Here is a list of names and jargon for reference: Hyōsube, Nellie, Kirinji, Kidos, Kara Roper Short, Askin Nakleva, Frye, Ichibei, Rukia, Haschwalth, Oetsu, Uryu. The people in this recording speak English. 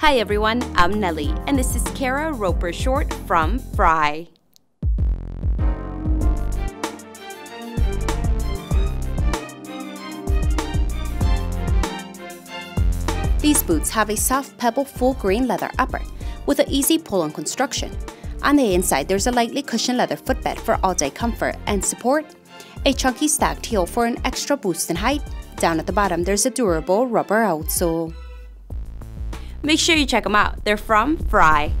Hi everyone, I'm Nellie, and this is Kara Roper Short from Frye. These boots have a soft pebble full green leather upper with an easy pull-on construction. On the inside, there's a lightly cushioned leather footbed for all-day comfort and support, a chunky stacked heel for an extra boost in height. Down at the bottom, there's a durable rubber outsole. Make sure you check them out. They're from Frye.